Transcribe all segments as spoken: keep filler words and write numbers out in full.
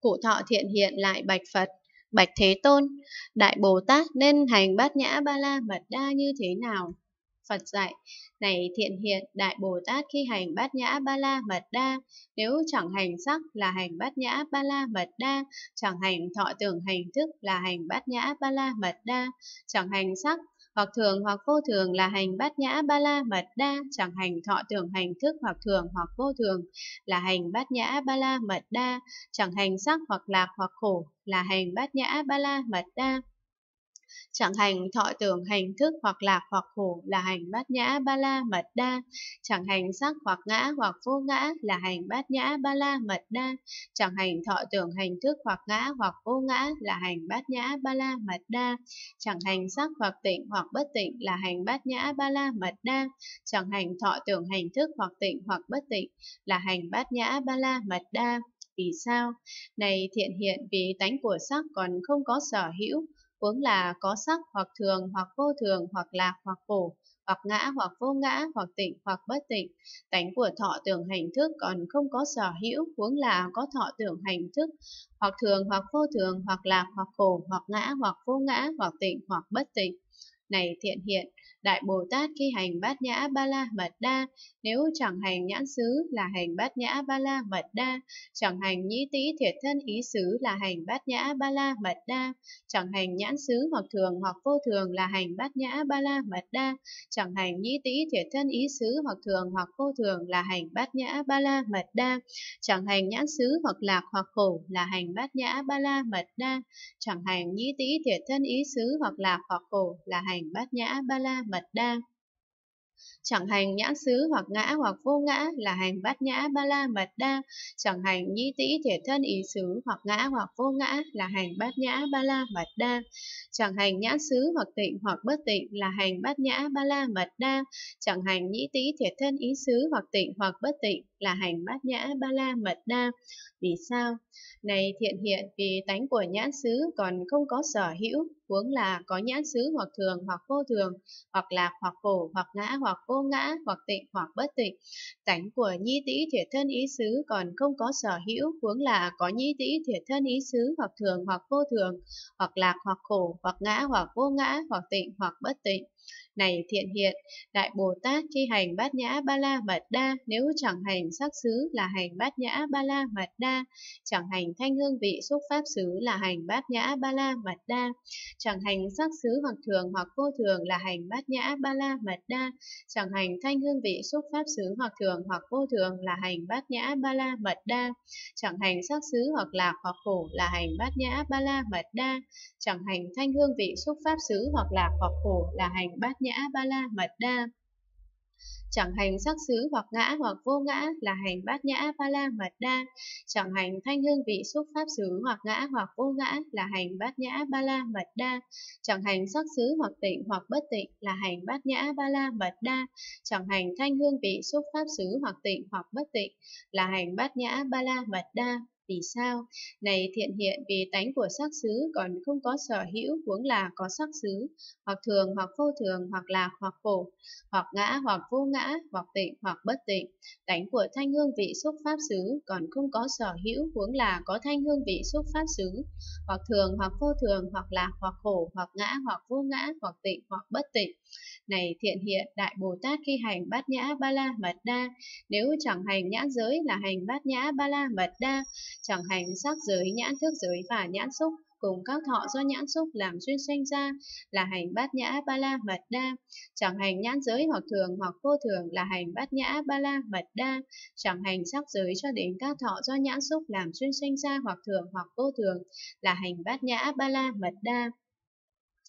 Cụ thọ thiện hiện lại bạch Phật: Bạch Thế Tôn, Đại Bồ Tát nên hành bát nhã ba la mật đa như thế nào? Phật dạy: Này thiện hiện, Đại Bồ Tát khi hành bát nhã ba la mật đa, nếu chẳng hành sắc là hành bát nhã ba la mật đa, chẳng hành thọ tưởng hành thức là hành bát nhã ba la mật đa, chẳng hành sắc hoặc thường hoặc vô thường là hành bát nhã ba la mật đa, chẳng hành thọ tưởng hành thức hoặc thường hoặc vô thường là hành bát nhã ba la mật đa, chẳng hành sắc hoặc lạc hoặc khổ là hành bát nhã ba la mật đa, chẳng hành thọ tưởng hành thức hoặc lạc hoặc khổ là hành bát nhã ba la mật đa, chẳng hành sắc hoặc ngã hoặc vô ngã là hành bát nhã ba la mật đa, chẳng hành thọ tưởng hành thức hoặc ngã hoặc vô ngã là hành bát nhã ba la mật đa, chẳng hành sắc hoặc tịnh hoặc bất tịnh là hành bát nhã ba la mật đa, chẳng hành thọ tưởng hành thức hoặc tịnh hoặc bất tịnh là hành bát nhã ba la mật đa. Vì sao? Này thiện hiện, vì tánh của sắc còn không có sở hữu, huống là có sắc hoặc thường hoặc vô thường hoặc lạc hoặc khổ hoặc ngã hoặc vô ngã hoặc tịnh hoặc bất tịnh. Tánh của thọ tưởng hành thức còn không có sở hữu, huống là có thọ tưởng hành thức hoặc thường hoặc vô thường hoặc lạc hoặc khổ hoặc ngã hoặc vô ngã hoặc tịnh hoặc bất tịnh. Này thiện hiện, Đại Bồ Tát khi hành bát nhã ba la mật đa, nếu chẳng hành nhãn xứ là hành bát nhã ba la mật đa, chẳng hành nhĩ tĩ thiệt thân ý xứ là hành bát nhã ba la mật đa, chẳng hành nhãn xứ hoặc thường hoặc vô thường là hành bát nhã ba la mật đa, chẳng hành nhĩ tĩ thiệt thân ý xứ hoặc thường hoặc vô thường là hành bát nhã ba la mật đa, chẳng hành nhãn xứ hoặc lạc hoặc khổ là hành bát nhã ba la mật đa, chẳng hành nhĩ tĩ thiệt thân ý xứ hoặc lạc hoặc khổ là hành bát nhã ba la mật đa, chẳng hành nhãn xứ hoặc ngã hoặc vô ngã là hành bát nhã ba la mật đa, chẳng hành nhĩ tĩ thiệt thân ý xứ hoặc ngã hoặc vô ngã là hành bát nhã ba la mật đa, chẳng hành nhãn xứ hoặc tịnh hoặc bất tịnh là hành bát nhã ba la mật đa, chẳng hành nhĩ tĩ thiệt thân ý xứ hoặc tịnh hoặc bất tịnh là hành bát nhã ba la mật đa. Vì sao? Này thiện hiện, vì tánh của nhãn xứ còn không có sở hữu, huống là có nhãn xứ hoặc thường hoặc vô thường hoặc lạc hoặc khổ hoặc ngã hoặc vô ngã hoặc tịnh hoặc bất tịnh. Tánh của nhĩ tĩ thiệt thân ý xứ còn không có sở hữu, huống là có nhĩ tĩ thiệt thân ý xứ hoặc thường hoặc vô thường hoặc lạc hoặc khổ hoặc ngã hoặc vô ngã hoặc tịnh hoặc bất tịnh. Này thiện hiện, Đại Bồ Tát khi hành bát nhã ba la mật đa, nếu chẳng hành sắc xứ là hành bát nhã ba la mật đa, chẳng hành thanh hương vị xúc pháp xứ là hành bát nhã ba la mật đa, chẳng hành sắc xứ hoặc thường hoặc vô thường là hành bát nhã ba la mật đa, chẳng hành thanh hương vị xúc pháp xứ hoặc thường hoặc vô thường là hành bát nhã ba la mật đa, chẳng hành sắc xứ hoặc lạc hoặc khổ là hành bát nhã ba la mật đa, chẳng hành thanh hương vị xúc pháp xứ hoặc lạc hoặc khổ là hành bát nhã ba la mật đa, chẳng hành sắc xứ hoặc ngã hoặc vô ngã là hành bát nhã ba la mật đa, chẳng hành thanh hương vị xúc pháp xứ hoặc ngã hoặc vô ngã là hành bát nhã ba la mật đa, chẳng hành sắc xứ hoặc tịnh hoặc bất tịnh là hành bát nhã ba la mật đa, chẳng hành thanh hương vị xúc pháp xứ hoặc tịnh hoặc bất tịnh là hành bát nhã ba la mật đa. Vì sao? Này thiện hiện, vì tánh của sắc xứ còn không có sở hữu, huống là có sắc xứ hoặc thường hoặc vô thường hoặc lạc hoặc khổ hoặc ngã hoặc vô ngã hoặc tịnh hoặc bất tịnh. Tánh của thanh hương vị xúc pháp xứ còn không có sở hữu, huống là có thanh hương vị xúc pháp xứ hoặc thường hoặc vô thường hoặc lạc hoặc khổ hoặc ngã hoặc vô ngã hoặc tịnh hoặc bất tịnh. Này thiện hiện, Đại Bồ Tát khi hành bát nhã ba la mật đa, nếu chẳng hành nhãn giới là hành bát nhã ba la mật đa, chẳng hành sắc giới, nhãn thức giới và nhãn xúc cùng các thọ do nhãn xúc làm duyên sanh ra là hành bát nhã ba la mật đa, chẳng hành nhãn giới hoặc thường hoặc vô thường là hành bát nhã ba la mật đa, chẳng hành sắc giới cho đến các thọ do nhãn xúc làm duyên sanh ra hoặc thường hoặc vô thường là hành bát nhã ba la mật đa,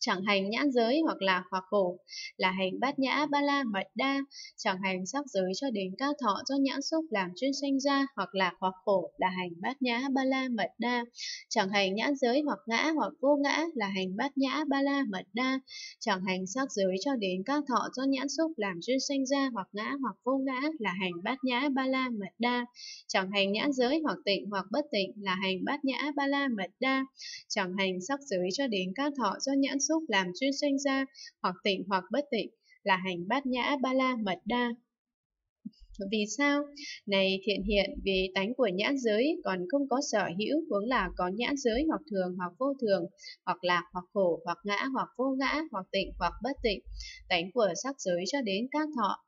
chẳng hành nhãn giới hoặc lạc hoặc khổ là hành bát nhã ba la mật đa, chẳng hành sắc giới cho đến các thọ do nhãn xúc làm duyên sanh ra hoặc lạc hoặc khổ là hành bát nhã ba la mật đa, chẳng hành nhãn giới hoặc ngã hoặc vô ngã là hành bát nhã ba la mật đa, chẳng hành sắc giới cho đến các thọ do nhãn xúc làm duyên sanh ra hoặc ngã hoặc vô ngã là hành bát nhã ba la mật đa, chẳng hành nhãn giới hoặc tịnh hoặc bất tịnh là hành bát nhã ba la mật đa, chẳng hành sắc giới cho đến các thọ do nhãn xúc làm duyên sanh ra hoặc tịnh hoặc bất tịnh là hành bát nhã ba la mật đa. Vì sao? Này Thiện Hiện, vì tánh của nhãn giới còn không có sở hữu, huống là có nhãn giới hoặc thường hoặc vô thường, hoặc lạc hoặc khổ, hoặc ngã hoặc vô ngã, hoặc tịnh hoặc bất tịnh. Tánh của sắc giới cho đến các thọ,